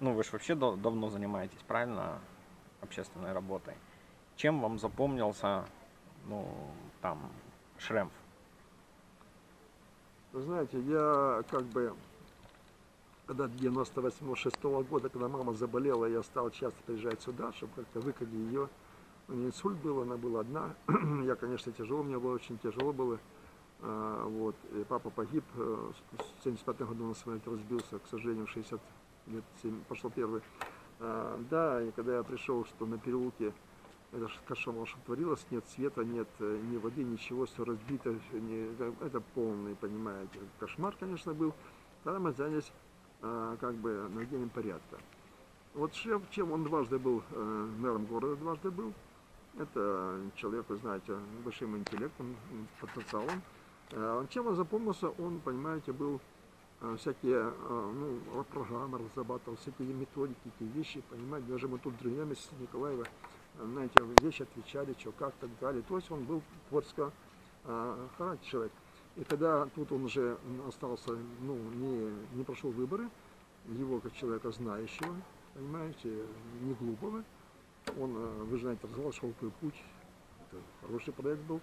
ну вы же вообще давно занимаетесь, правильно, общественной работой. Чем вам запомнился, ну, там, Шремф? Вы знаете, я как бы, когда 98-96 года, когда мама заболела, я стал часто приезжать сюда, чтобы как-то выкатить ее. У нее инсульт был, она была одна. Я, конечно, тяжело, мне было очень тяжело было. Вот. И папа погиб, в 75-м году на самолет разбился, к сожалению, в 60 лет 7 пошел первый. Да, и когда я пришел, что на переулке, это кошмар, что творилось, нет света, нет ни воды, ничего, все разбито, это полный, понимаете, кошмар, конечно, был. Тогда мы занялись как бы наведением порядка. Вот шеф, чем он дважды был, мэром города дважды был, это человек, вы знаете, большим интеллектом, потенциалом. Чем он запомнился, он, понимаете, был всякие, ну, программы разрабатывал, всякие методики, такие вещи, понимаете, даже мы тут с друзьями с Николаева на эти вещи отвечали, что, как, так далее. То есть он был творческого характера человек. И когда тут он уже остался, ну, не прошел выборы, его как человека знающего, понимаете, не глупого, он, вы знаете, развивал «Шелковый путь», это хороший проект был,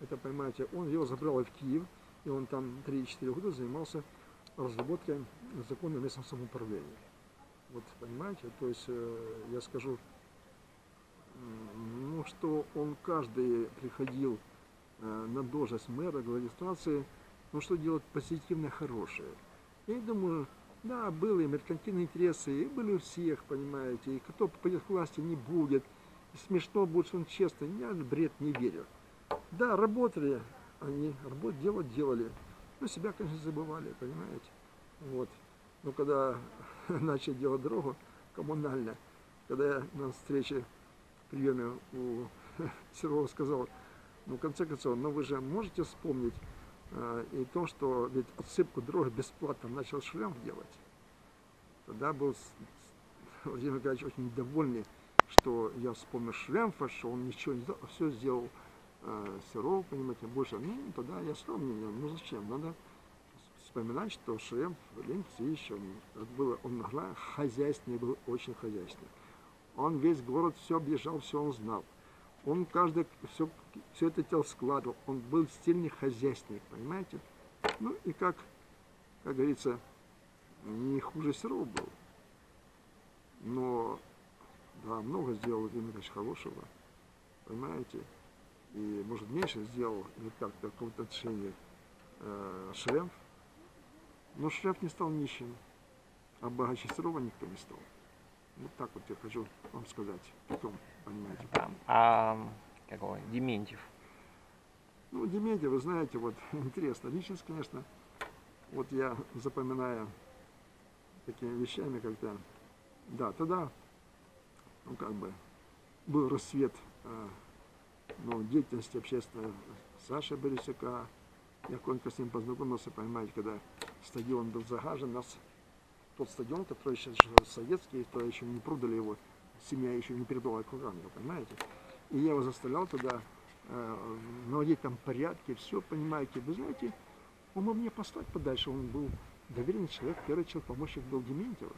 это, понимаете, он его забрал в Киев, и он там 3-4 года занимался разработкой закона о местном самоуправлении. Вот, понимаете, то есть, я скажу, ну, что он каждый приходил на должность мэра, администрации, ну, что делать позитивное, хорошее. Я думаю, да, были и меркантильные интересы, и были у всех, понимаете, и кто попадет к власти, не будет, и смешно будет, он честно, я в бред не верю. Да, работали они, работу делали, но себя, конечно, забывали, понимаете, вот. Но когда начали делать дорогу коммунально, когда я на встрече, приеме у Серова сказал, ну, в конце концов, ну, вы же можете вспомнить, и то, что ведь отсыпку дороги бесплатно начал Шремф делать. Тогда был Владимир Николаевич очень недовольный, что я вспомнил Шремфа, что он ничего не сделал, все сделал Серов, понимаете, больше. Ну, тогда я вспомнил, ну зачем, надо вспоминать, что Шремф, Ленц еще, он хозяйственный был, очень хозяйственный. Он весь город все объезжал, все он знал. Он каждый все это тело складывал, он был сильный хозяйственник, понимаете? Ну и как говорится, не хуже Серова был. Но, да, много сделал Владимир Николаевич хорошего, понимаете? И, может, меньше сделал, или как-то в каком-то отношении Шремф. Но Шремф не стал нищим, а богаче Серова никто не стал. Вот так вот я хочу вам сказать, потом, понимаете. Да. Какого? Дементьев. Ну, Дементьев, вы знаете, вот интересно, личность, конечно. Вот я запоминаю такими вещами, когда, да, тогда, ну, как бы, был расцвет, ну, деятельности общественной Саши Бересяка. Я кое-как с ним познакомился, понимаете, когда стадион был загажен, нас... Тот стадион, который сейчас советский, то еще не продали его, семья еще не передала Куганга, понимаете? И я его заставлял туда наводить там порядки, все, понимаете? Вы знаете, он мог мне послать подальше, он был доверенный человек, первый человек, помощник был Дементьева,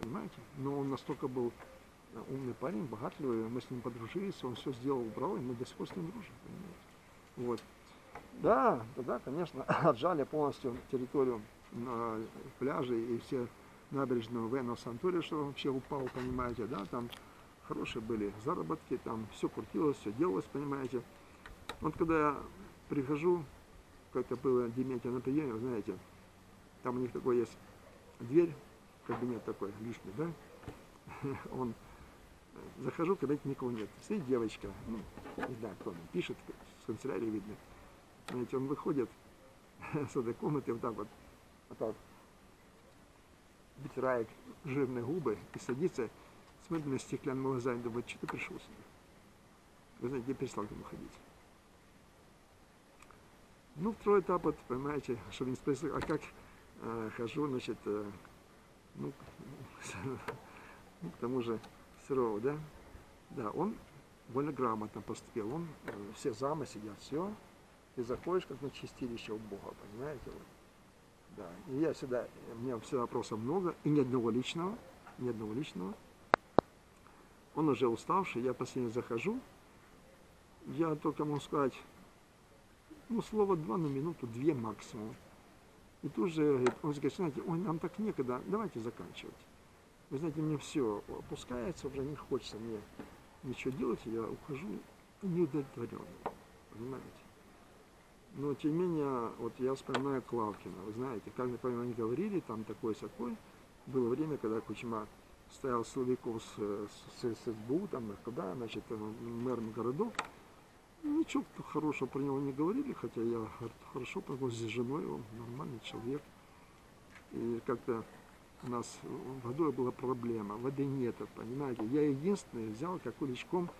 понимаете? Но он настолько был умный парень, богатливый, мы с ним подружились, он все сделал, убрал, и мы до сих пор с ним дружим, понимаете? Вот. Да, тогда, конечно, отжали полностью территорию пляжи и все набережную Венос-Антория, что вообще упал, понимаете, да, там хорошие были заработки, там все крутилось, все делалось, понимаете. Вот когда я прихожу, как-то было Дементьев на приеме, вы знаете, там у них такой есть дверь, кабинет такой лишний, да, он, захожу, когда никого нет, стоит девочка, ну, не знаю, кто она, пишет, с канцелярии видно, знаете, он выходит с этой комнаты вот так вот, вытирает жирные губы и садится, смотрит на стеклянные глаза и думает, что ты пришел сюда? Вы знаете, я перестал к нему ходить. Ну, второй этап, вот, понимаете, чтобы не спросили, а как хожу, значит, ну, к тому же Серову, да? Да, он более грамотно поступил, он, все замы сидят, все, ты заходишь, как на чистилище у Бога, понимаете, вот. Да. И я всегда, у меня всегда вопросов много, и ни одного личного, ни одного личного. Он уже уставший, я последний захожу. Я только могу сказать, ну, слово два на минуту, две максимум. И тут же говорит, он говорит, знаете, ой, нам так некогда, давайте заканчивать. Вы знаете, мне все опускается, уже не хочется мне ничего делать, я ухожу неудовлетворенно, понимаете. Но, тем не менее, вот я вспоминаю Клавкина, вы знаете, как, например, они говорили, там такое-сякое. Было время, когда Кучма стоял Словиков с СБУ, там, когда, значит, мэром городов. Ничего хорошего про него не говорили, хотя я хорошо поговорил с женой, он нормальный человек. И как-то у нас водой была проблема, воды нет, понимаете. Я единственное взял, как уличком,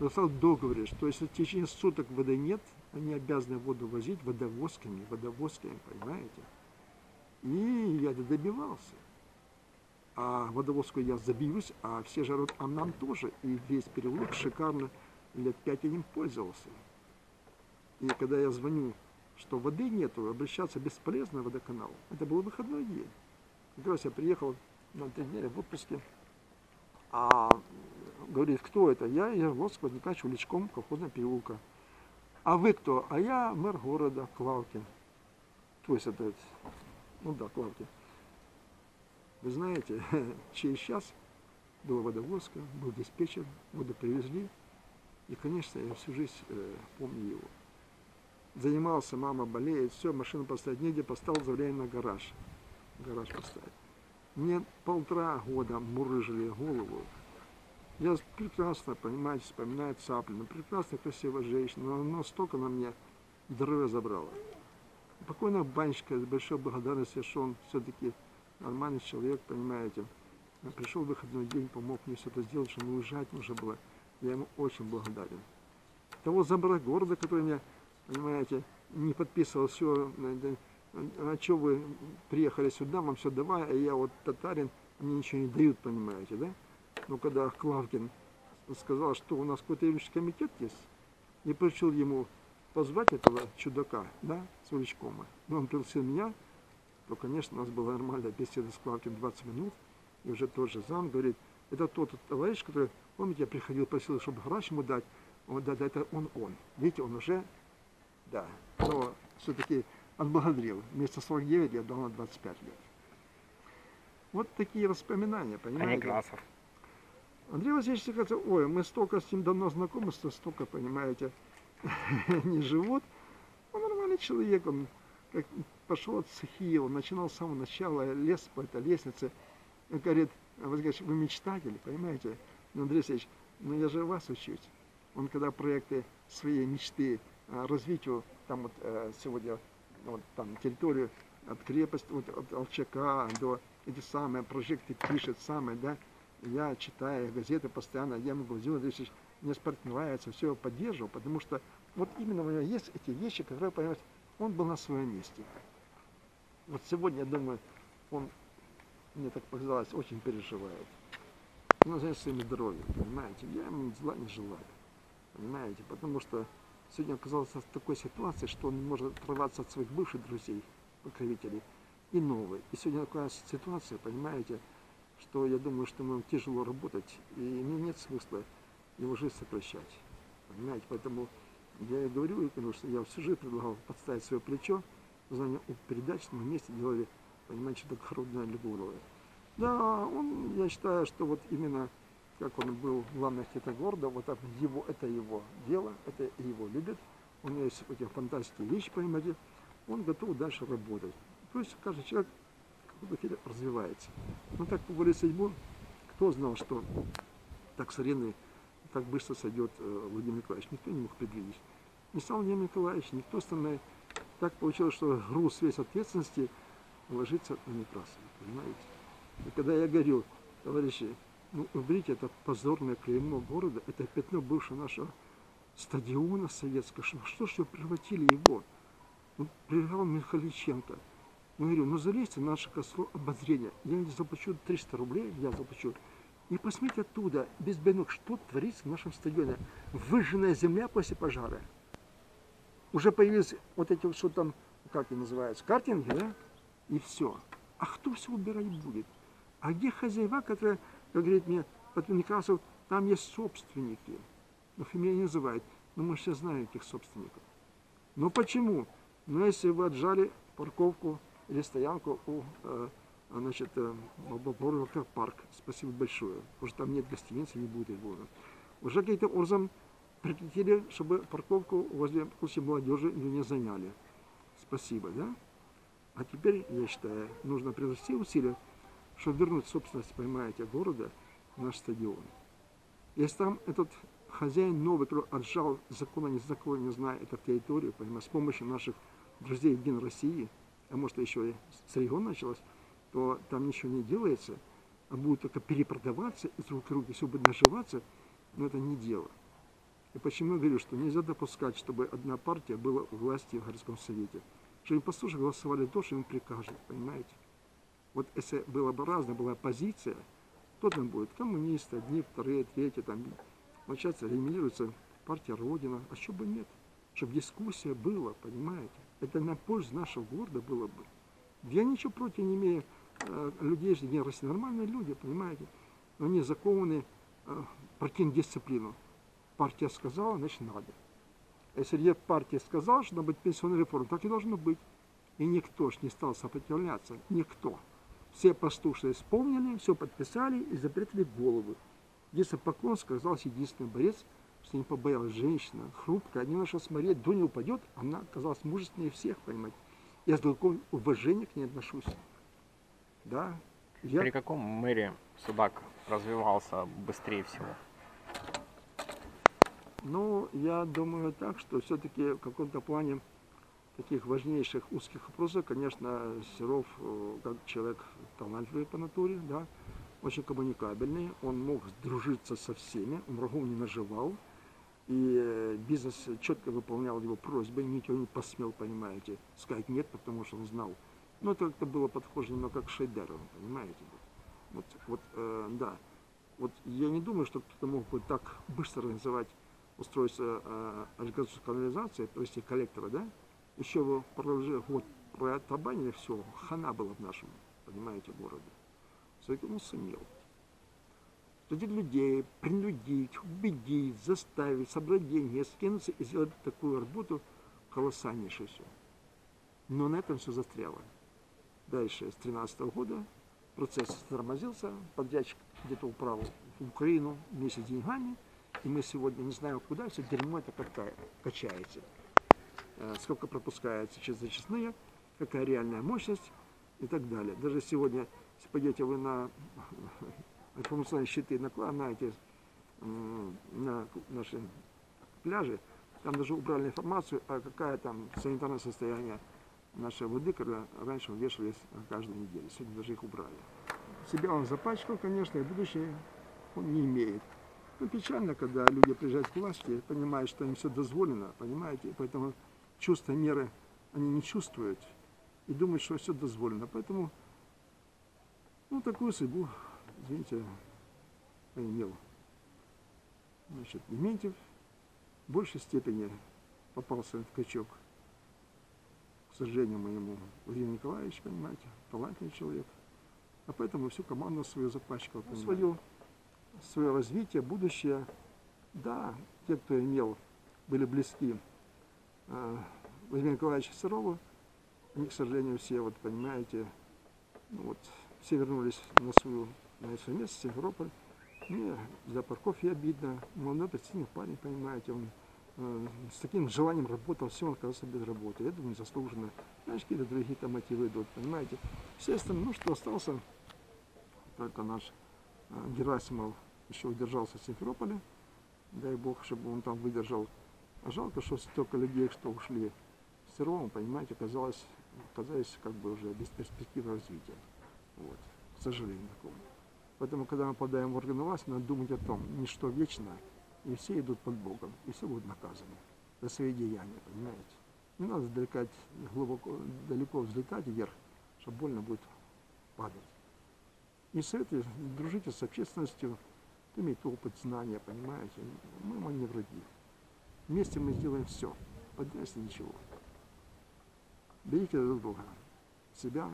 написал в договоре, что если в течение суток воды нет, они обязаны воду возить водовозками, понимаете. И я добивался. А водовозку я забьюсь, а все жарут, а нам тоже. И весь переулок шикарно. Лет 5 я им пользовался. И когда я звоню, что воды нету, обращаться бесполезно в водоканал. Это был выходной день. Как раз я приехал на 3 дня в отпуске. А говорит, кто это? Я Владимир Николаевич, уличком колхозного переулка. А вы кто? А я мэр города Клавкин. То есть это, ну да, Клавкин. Вы знаете, через час была водовозка, был диспетчер, воду привезли. И, конечно, я всю жизнь помню его. Занимался, мама болеет, все, машину поставить негде, поставил заявление на гараж. Гараж поставить. Мне 1,5 года мурыжили голову. Я прекрасно, понимаете, вспоминаю Цаплину, прекрасная, красивая женщина, но она столько на мне здоровье забрала. Покойная банщика, с большой благодарностью, что он все-таки нормальный человек, понимаете. Пришел выходной день, помог мне все это сделать, что мне уезжать нужно было. Я ему очень благодарен. Того забора города, который меня, понимаете, не подписывал, все, а что вы приехали сюда, вам все давай, а я вот татарин, мне ничего не дают, понимаете, да? Но когда Клавкин сказал, что у нас какой-то юридический комитет есть, я пришел ему позвать этого чудака, да, с уличкома. Но он пригласил меня, то, конечно, у нас была нормальная беседа с Клавкин 20 минут, и уже тоже зам говорит, это тот товарищ, который... Помните, я приходил, просил, чтобы гараж ему дать. Он, да, это он. Видите, он уже, да, но все-таки отблагодарил. Вместо 49 я дал на 25 лет. Вот такие воспоминания, понимаете? А Некрасов. Андрей Васильевич сказал, ой, мы столько с ним давно знакомы, столько, понимаете, не живут. Он нормальный человек, он как пошел от Сахила, начинал с самого начала, лез по этой лестнице. Он говорит, вы мечтатели, понимаете? Андрей Алексеевич, ну я же вас учусь. Он когда проекты своей мечты развитию, там вот сегодня вот, там территорию от крепости, вот, от Алчака до эти самые проекты пишет, самые, да, я читаю газеты постоянно, я могу, Владимир Владимирович, мне спорт нравится, все его поддерживал, потому что вот именно у него есть эти вещи, которые, понимаете, он был на своем месте. Вот сегодня, я думаю, он, мне так показалось, очень переживает. Он занят своим здоровьем, понимаете, я ему зла не желаю, понимаете, потому что сегодня оказался в такой ситуации, что он не может оторваться от своих бывших друзей, покровителей, и новые. И сегодня такая ситуация, понимаете, что я думаю, что ему тяжело работать, и мне нет смысла его жизнь сокращать, понимаете, поэтому я и говорю, потому что я всю жизнь предлагал подставить свое плечо, знание передач, мы вместе делали, понимаете, что-то хоробное любовное. Да, он, я считаю, что вот именно как он был главный архитектор города, вот так его, это его дело, это его любит, у него есть эти фантастические вещи, понимаете, он готов дальше работать. То есть каждый человек развивается. Но так по воле судьбы, кто знал, что так с арены так быстро сойдет Владимир Николаевич, никто не мог предвидеть. Не сам Владимир Николаевич, никто остальной. Так получилось, что груз весь ответственности ложится на Некрасова, понимаете? И когда я говорю, товарищи, ну уберите это позорное клеймо города, это пятно бывшего нашего стадиона советского, что ж вы превратили его? Ну, прервал Михаличенко. Ну, говорю, ну залезьте на наше косо обозрение, я не заплачу 300 рублей, я заплачу. И посмотрите оттуда, без бинок, что творится в нашем стадионе. Выжженная земля после пожара. Уже появились вот эти, что там, как они называются, картинги, да? И все. А кто все убирать будет? А где хозяева, которые, говорит мне, потом Некрасов, там есть собственники. Но фамилии не называют. Но мы все знаем этих собственников. Но почему? Ну, если вы отжали парковку или стоянку у, значит, парк, спасибо большое. Уже там нет гостиницы, не будет города. Уже каким-то образом прекратили, чтобы парковку возле кучи молодежи не заняли. Спасибо, да? А теперь, я считаю, нужно привести усилия, чтобы вернуть собственность, понимаете, города в наш стадион. Если там этот хозяин новый, который отжал закона, не закона, не зная эту территорию, понимаете, с помощью наших друзей Единой России, а может еще и с региона началось, то там ничего не делается, а будут только перепродаваться из рук в руки, все будет наживаться, но это не дело. И почему я говорю, что нельзя допускать, чтобы одна партия была у власти в городском совете. Чтобы послушали, голосовали то, что им прикажут, понимаете? Вот если была бы разная была оппозиция, то там будет коммунисты, одни, вторые, третьи, там, получается, ремелируется партия Родина, а что бы нет? Чтобы дискуссия была, понимаете? Это на пользу нашего города было бы. Я ничего против не имею людей, не России, нормальные люди, понимаете? Но они закованы партийную дисциплину. Партия сказала, значит, надо. Если я партия сказала, что должна быть пенсионная реформа, так и должно быть. И никто ж не стал сопротивляться. Никто. Все послушно исполнили, все подписали и запретили головы. Если Поклонская оказался единственный борец, что не побоялась женщина, хрупкая, не нашла смотреть, до не упадет, она оказалась мужественнее всех, понимаете. Я с глубоким уважением к ней отношусь. Да. Я... При каком мэре Судак развивался быстрее всего? Ну, я думаю так, что все-таки в каком-то плане таких важнейших узких вопросов, конечно, Серов, как человек талантливый по натуре, да, очень коммуникабельный, он мог дружиться со всеми, он врагов не наживал, и бизнес четко выполнял его просьбы, ничего не посмел, понимаете, сказать нет, потому что он знал. Но это как-то было подхоже немного как к Шейдерову, понимаете. Да. Вот я не думаю, что кто-то мог бы так быстро организовать устройство канализации, то есть коллектора, да, еще его год протабанили, все, хана была в нашем, понимаете, городе. Все-таки он сумел. Судить людей, принудить, убедить, заставить, собрать деньги, скинуться и сделать такую работу колоссальнейшую все. Но на этом все застряло. Дальше, с 13-го года процесс тормозился, подрядчик где-то управил в Украину вместе с деньгами. И мы сегодня не знаем, куда все дерьмо это качается. Сколько пропускается через зачистные, какая реальная мощность и так далее. Даже сегодня, если пойдете вы на информационные щиты, на наши пляжи, там даже убрали информацию, а какая там санитарное состояние нашей воды, когда раньше вешались каждую неделю. Сегодня даже их убрали. Себя он запачкал, конечно, и будущее он не имеет. Ну, печально, когда люди приезжают к власти, понимают, что им все дозволено, понимаете, поэтому чувство меры они не чувствуют и думают, что все дозволено, поэтому, ну, такую судьбу, извините, поимел. Значит, Дементьев в большей степени попался в качок, к сожалению моему, Владимир Николаевич, понимаете, талантливый человек, а поэтому всю команду свою запачкал, понимаете. Свое развитие, будущее. Да, те, кто имел, были близки Владимиру Николаевичу Серову, они, к сожалению, все, вот понимаете, ну, вот, все вернулись на свое место, в Симферополь. Мне за Парковье обидно, молодой, сильный парень, понимаете, он с таким желанием работал, все, он оказался без работы, я думаю, заслуженно. Значит, какие-то другие там мотивы идут, понимаете. Естественно, ну, что остался, только наш Герасимов еще удержался в Симферополе, дай бог, чтобы он там выдержал. А жалко, что столько людей, что ушли с Серовым, понимаете, оказались как бы уже без перспективы развития. Вот. К сожалению, такому. Поэтому, когда мы попадаем в органы власти, надо думать о том, ничто вечно, и все идут под Богом, и все будут наказаны за свои деяния, понимаете. Не надо далеко взлетать вверх, что больно будет падать. И советую, дружите с общественностью, имейте опыт, знания, понимаете, мы вам не враги. Вместе мы сделаем все, подняться ничего. Берегите друг друга, себя,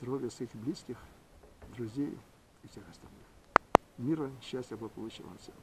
здоровья своих близких, друзей и всех остальных. Мира, счастья, благополучия вам всем.